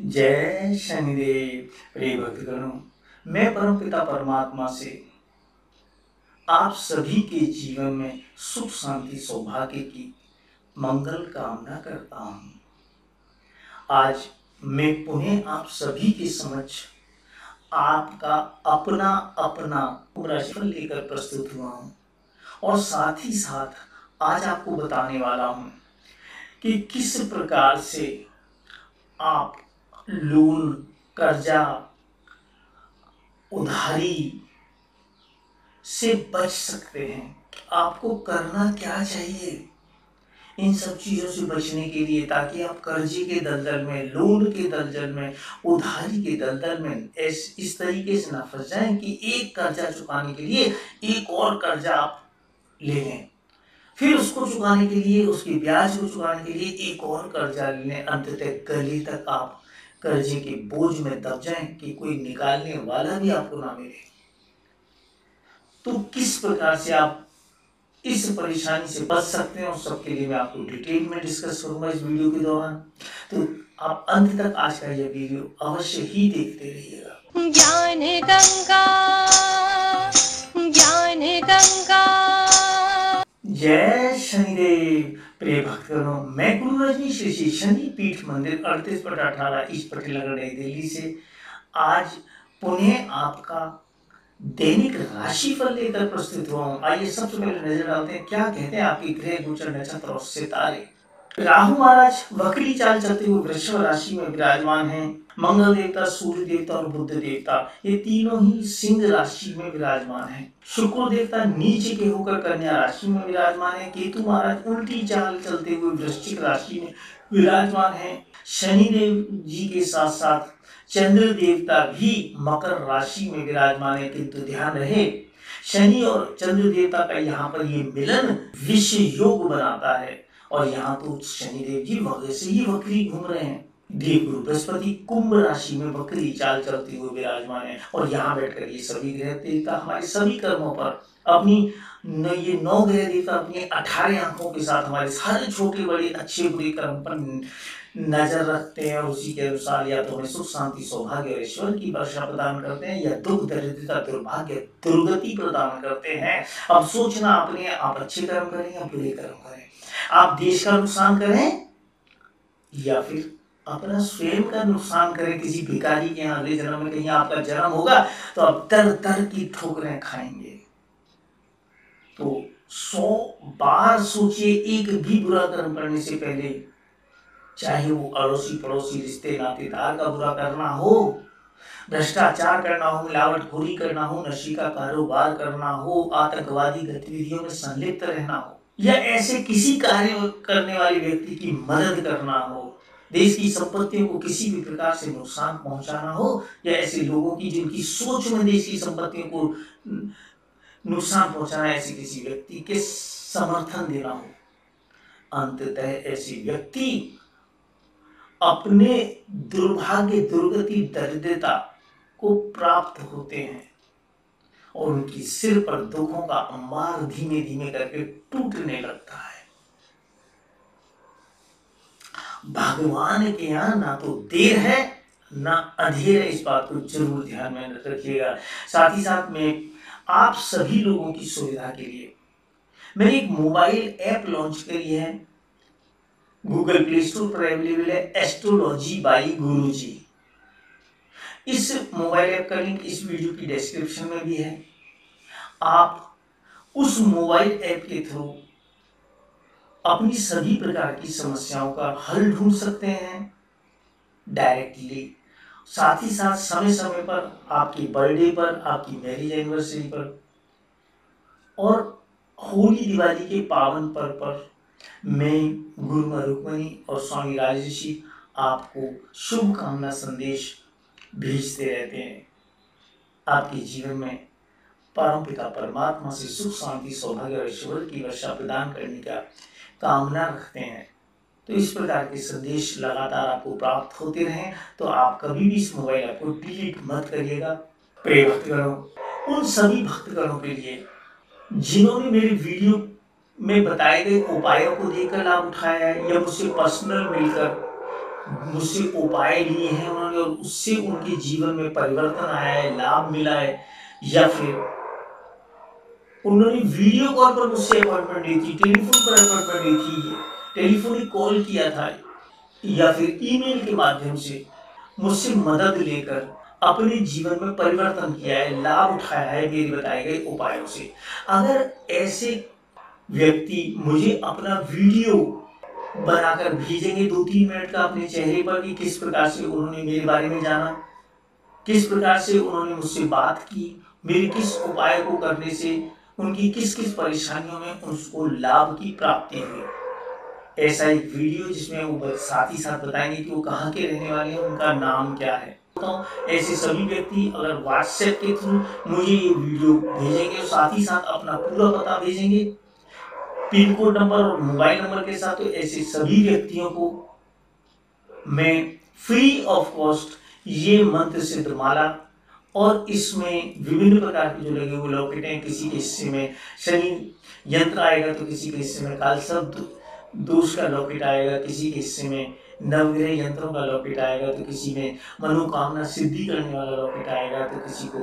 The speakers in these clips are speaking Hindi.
जय शनिदेव। प्रिय भक्तगणों, मैं परमपिता परमात्मा से आप सभी के जीवन में सुख शांति सौभाग्य की मंगल कामना करता हूं। आज मैं पुनः आप सभी के समक्ष आपका अपना अपना राशिफल लेकर प्रस्तुत हुआ हूं और साथ ही साथ आज आपको बताने वाला हूं कि किस प्रकार से आप लोन, कर्जा, उधारी से बच सकते हैं। आपको करना क्या चाहिए इन सब चीज़ों से बचने के लिए, ताकि आप कर्जे के दलदल में, लोन के दलदल में, उधारी के दलदल में इस तरीके से ना फंस जाएं कि एक कर्जा चुकाने के लिए एक और कर्जा आप ले लें, फिर उसको चुकाने के लिए, उसके ब्याज को चुकाने के लिए एक और कर्जा ले लें। अंततः गले तक आप कर्जे के बोझ में दब जाएं कि कोई निकालने वाला भी आपको ना मिले। तो किस प्रकार से आप इस परेशानी से बच सकते हैं, और सबके लिए मैं आपको डिटेल में डिस्कस करूंगा इस वीडियो के दौरान। तो आप अंत तक आज का यह वीडियो अवश्य ही देखते रहिएगा। ज्ञान गंगा जय शनिदेव। प्रिय भक्तगणों, मैं गुरु रजनीश ऋषि शनि पीठ मंदिर 38/18 इस पटेलनगर नई दिल्ली से आज पुनः आपका दैनिक राशिफल लेकर प्रस्तुत हुआ हूँ। आइए सबसे पहले नजर डालते हैं क्या कहते हैं आपके ग्रह गोचर, नक्षत्र और सितारे। राहु महाराज वक्री चाल चलते हुए वृषभ राशि में विराजमान है। मंगल देवता, सूर्य देवता और बुध देवता, ये तीनों ही सिंह राशि में विराजमान है। शुक्र देवता नीचे के होकर कन्या राशि में विराजमान है। केतु महाराज उल्टी चाल चलते हुए वृश्चिक राशि में विराजमान है। शनिदेव जी के साथ साथ चंद्र देवता भी मकर राशि में विराजमान है, किंतु ध्यान रहे शनि और चंद्र देवता का यहाँ पर ये मिलन विश्व योग बनाता है, और यहाँ तो शनिदेव जी वैसे ही वक्री घूम रहे हैं। देवगुरु बृहस्पति कुम्भ राशि में वक्री चाल चलते हुए विराजमान है, और यहाँ बैठकर ये सभी ग्रह देवता हमारे सभी कर्मों पर अपनी ये 9 ग्रह देवता अपनी 18 आंखों के साथ हमारे सारे छोटे बड़े अच्छे बुरे कर्म पर नजर रखते हैं, और उसी के अनुसार या तो हमें सुख शांति सौभाग्य और ईश्वर की वर्षा प्रदान करते हैं, या दुख दरिद्रता दुर्भाग्य दुर्गति प्रदान करते हैं। अब सोचना अपने आप अच्छे कर्म करें या बुरे कर्म करें, आप देश का नुकसान करें या फिर अपना स्वयं का नुकसान करें। किसी भिखारी के यहाँ अगले जन्म में कहीं आपका जन्म होगा तो आप दर दर की ठोकरें खाएंगे। तो 100 बार सोचिए एक भी बुरा कर्म करने से पहले, चाहे वो अड़ोसी पड़ोसी रिश्ते नातेदार का बुरा करना हो, भ्रष्टाचार करना हो, मिलावटखोरी करना हो, नशे का कारोबार करना हो, आतंकवादी गतिविधियों में संलिप्त रहना हो, या ऐसे किसी कार्य करने वाले व्यक्ति की मदद करना हो, देश की संपत्तियों को किसी भी प्रकार से नुकसान पहुंचाना हो, या ऐसे लोगों की जिनकी सोच में देश की संपत्तियों को नुकसान पहुंचाना, ऐसे किसी व्यक्ति के समर्थन देना हो, अंततः ऐसे व्यक्ति अपने दुर्भाग्य दुर्गति दरिद्रता को प्राप्त होते हैं, और उनकी सिर पर दुखों का अंबार धीमे धीमे करके टूटने लगता है। भगवान के यहाँ ना तो देर है ना अंधेर है, इस बात को जरूर ध्यान में रखिएगा। साथ ही साथ में आप सभी लोगों की सुविधा के लिए मैंने एक मोबाइल ऐप लॉन्च करी है, गूगल प्ले स्टोर पर अवेलेबल है, एस्ट्रोलॉजी बाय गुरु जी। इस मोबाइल ऐप का लिंक इस वीडियो की डिस्क्रिप्शन में भी है। आप उस मोबाइल ऐप के थ्रू अपनी सभी प्रकार की समस्याओं का हल ढूंढ सकते हैं डायरेक्टली। साथ ही साथ समय समय पर आपकी बर्थडे पर, आपकी मैरिज एनिवर्सरी पर और होली दिवाली के पावन पर्व पर मैं गुरु मा रुक्मणी और स्वामी राज ऋषि आपको शुभकामना संदेश भेजते रहते हैं। आपके जीवन में परमपिता परमात्मा से सुख शांति सौभाग्य और ईश्वर की वर्षा प्रदान करने का कामना रखते हैं। तो इस प्रकार के संदेश लगातार आपको प्राप्त होते रहें, तो आप कभी भी इस मोबाइल ऐप को डिलीट मत करिएगा। प्रिय भक्तगणों, उन सभी भक्तगणों के लिए जिन्होंने मेरे वीडियो में बताए गए उपायों को देखकर लाभ उठाया है, या मुझसे पर्सनल मिलकर मुझसे उपाय लिए हैं उन्होंने, और उससे उनके जीवन में परिवर्तन आया है, लाभ मिला है। या फिर उन्होंने वीडियो कॉल पर मुझसे अपॉइंटमेंट दी थी, टेलीफोन पर अपॉइंटमेंट दी थी, टेलीफोनिक कॉल किया था, या फिर ईमेल के माध्यम से मुझसे मदद लेकर अपने जीवन में परिवर्तन किया है, लाभ उठाया है मेरे बताए गए उपायों से। अगर ऐसे व्यक्ति मुझे अपना वीडियो बनाकर भेजेंगे 2-3 मिनट का अपने चेहरे पर कि किस प्रकार से उन्होंने मेरे बारे में जाना, किस प्रकार से उन्होंने मुझसे बात की, मेरे किस उपाय को करने से उनकी किस किस परेशानियों में उसको लाभ की प्राप्ति हुई, ऐसा एक वीडियो जिसमें वो साथ ही साथ बताएंगे कि वो कहाँ के रहने वाले हैं, उनका नाम क्या है। ऐसे सभी व्यक्ति अगर व्हाट्सएप के थ्रू मुझे ये वीडियो भेजेंगे, साथ ही साथ अपना पूरा पता भेजेंगे, पिन कोड नंबर और मोबाइल नंबर के साथ, तो ऐसे सभी व्यक्तियों को मैं फ्री ऑफ कॉस्ट ये मंत्र सिद्ध माला और इसमें विभिन्न प्रकार के जो लगे हुए लॉकेटें, किसी के हिस्से में शनि यंत्र आएगा तो किसी के हिस्से में काल शब्द दोष का लॉकेट आएगा, किसी के हिस्से में नवग्रह यंत्रों का लॉकेट आएगा, तो किसी में मनोकामना सिद्धि करने वाला लॉकेट आएगा, तो किसी को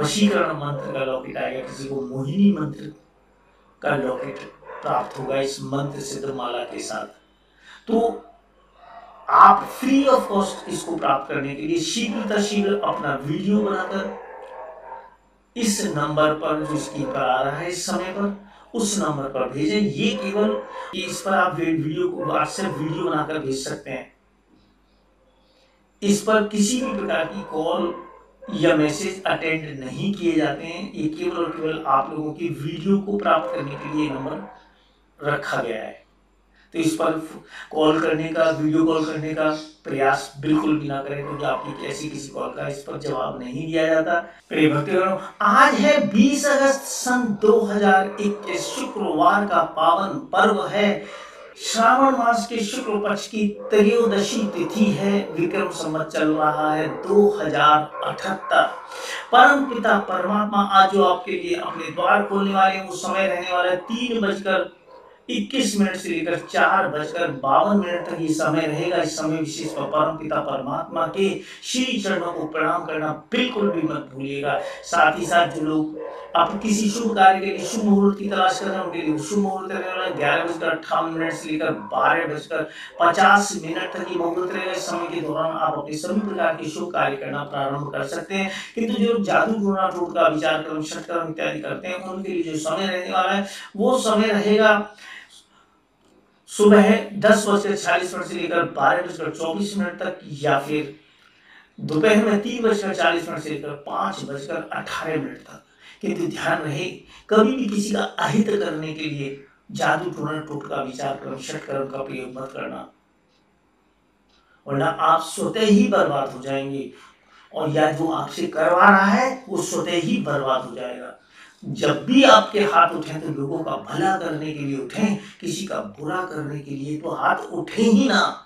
वशीकरण मंत्र का लॉकेट आएगा, किसी को मोहिनी मंत्र का लॉकेट प्राप्त होगा इस मंत्र सिद्ध माला के साथ। तो आप फ्री ऑफ कॉस्ट इसको प्राप्त करने के लिए शीघ्र अपना वीडियो बनाकर इस नंबर पर जो स्क्रीन पर आ रहा है इस समय पर, उस नंबर पर भेजें। ये केवल इस पर आप वीडियो को व्हाट्सएप वीडियो बनाकर भेज सकते हैं, इस पर किसी भी प्रकार की कॉल या मैसेज अटेंड नहीं किए जाते हैं। ये केवल और केवल आप लोगों की वीडियो को प्राप्त करने के लिए नंबर रखा गया है, तो इस पर कॉल करने का, वीडियो कॉल करने का प्रयास बिल्कुल भी ना करें, क्योंकि आपकी ऐसी किसी कॉल का इस पर जवाब नहीं दिया जाता। प्रिय भक्तगणों, आज है 20 अगस्त सन 2021 शुक्रवार का पावन पर्व है। श्रावण मास के शुक्ल पक्ष की त्रयोदशी तिथि है। विक्रम संवत चल रहा है 2078। परम पिता परमात्मा आज जो आपके लिए अपने द्वार खोलने वाले, वो समय रहने वाला 3:21 से लेकर 4:52 तक ये समय रहेगा। इस समय विशेष पर परम पिता परमात्मा के श्री चरणों को प्रणाम करना बिल्कुल भी मत भूलिएगा। साथ ही साथ जो लोग आप किसी शुभ कार्य के लिए शुभ मुहूर्त की तलाश कर रहे हैं, उनके लिए शुभ मुहूर्त रहने वाला 11:58 से लेकर 12:50 तक ये मुहूर्त रहेगा। इस समय के दौरान आप अपने सभी प्रकार के शुभ कार्य करना प्रारंभ कर सकते हैं, किंतु जो लोग जादू टोना टोट का विचार कर्म षटकर्म इत्यादि करते हैं, उनके लिए जो समय रहने वाला है वो समय रहेगा सुबह 10:46 से लेकर 12:24 तक, या फिर दोपहर में 3:40 से लेकर 5:18 तक। किंतु ध्यान रहे, कभी भी किसी का अहित करने के लिए जादू टोना टोट का विचार कर्म षटकर्म का प्रयोग मत करना, वरना आप स्वतः ही बर्बाद हो जाएंगे, और या जो आपसे करवा रहा है वो स्वतः ही बर्बाद हो जाएगा। जब भी आपके हाथ उठें तो लोगों का भला करने के लिए उठें, किसी का बुरा करने के लिए तो हाथ उठे ही ना।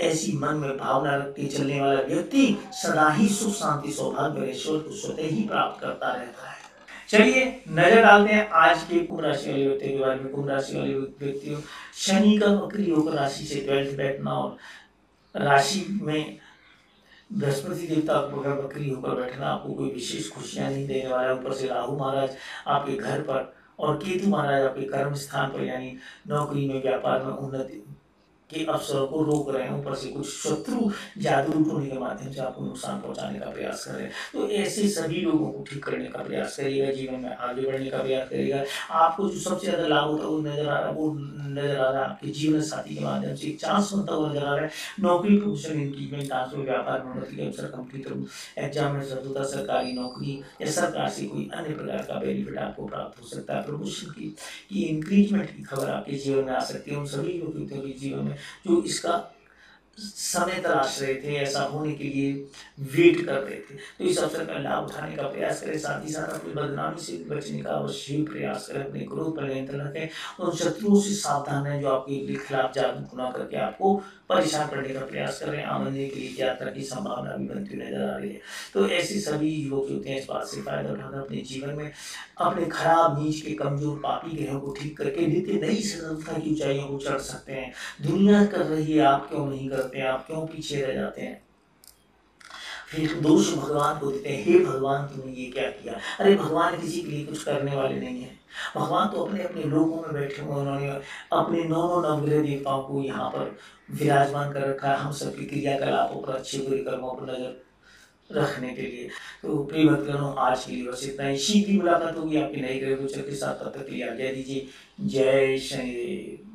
ऐसी मन में भावना रखते चलने वाला व्यक्ति सदा ही सुख शांति सौभाग्य और ईश्वर को स्वतः ही प्राप्त करता रहता है। चलिए नजर डालते हैं आज के कुंभ राशि वाले व्यक्ति के बारे में। कुंभ राशि वाले व्यक्तियों, शनि का वक्री होकर राशि से 12 बैठना और राशि में बृहस्पति देवता वगैरह बकरी होकर बैठना आपको कोई विशेष खुशियां नहीं देने वाला है। ऊपर से राहु महाराज आपके घर पर और केतु महाराज आपके कर्म स्थान पर, यानी नौकरी में, व्यापार में उन्नति के अवसरों को रोक रहे हैं। ऊपर से कुछ शत्रु जादू टोने के माध्यम से आपको नुकसान पहुंचाने का प्रयास कर रहे हैं, तो ऐसे सभी लोगों को ठीक करने का प्रयास करिएगा, जीवन में आगे बढ़ने का प्रयास करिएगा। आपको जो सबसे ज्यादा लाभ होता है वो नजर आ रहा है, आपके जीवन साथी के माध्यम से एक चांस बनता हुआ नजर आ रहा है। नौकरी, प्रोफेशन, इंक्रीमेंट, ट्रांसफर, व्यापार में उन्नति के अवसर, कंप्यूटर एग्जाम में सफलता, सरकारी नौकरी या सरकार से कोई अन्य प्रकार का बेनिफिट आपको प्राप्त हो सकता है। प्रमोशन की इंक्रीजमेंट की खबर आपके जीवन में आ सकती है। उन सभी लोगों के जीवन में जो इसका समय तलाश रहे थे, ऐसा होने के लिए वेट कर रहे थे, तो इस अवसर का लाभ उठाने का प्रयास करें। साथ ही साथ अपनी बदनामी से बचने का अवश्य प्रयास करें, अपने क्रोध पर नियंत्रण रखें और शत्रुओं से सावधान है जो आपके खिलाफ जागरूक ना करके आपको परेशान करने का प्रयास कर रहे हैं। आमदनी के लिए यात्रा की संभावना भी बनती नजर आ रही है, तो ऐसे सभी युवक होते हैं इस बात से फायदा उठाकर अपने जीवन में अपने खराब नीच के कमजोर पापी ग्रहों को ठीक करके नित्य नई सफलता की ऊंचाइयों को चढ़ सकते हैं। दुनिया कर रही है, आप क्यों नहीं करते हैं, आप क्यों पीछे रह जाते हैं? फिर दोष भगवान को देते हैं, हे भगवान तुमने ये क्या किया। अरे भगवान किसी के लिए कुछ करने वाले नहीं है, भगवान तो अपने अपने लोगों में बैठे हुए, उन्होंने अपने नौ नवग्रह देवताओं को यहाँ पर विराजमान कर रखा है हम सबकी क्रियाकलापों पर, अच्छे बुरे कर्मों पर नजर रखने के लिए। तो प्रिय भक्तगणों, आज के लिए बस इतना ही। शीघ्र मुलाकात होगी आपकी नई ग्रह गोचर के साथ, तब तक के लिए आज्ञा दीजिए। जय शनिदेव।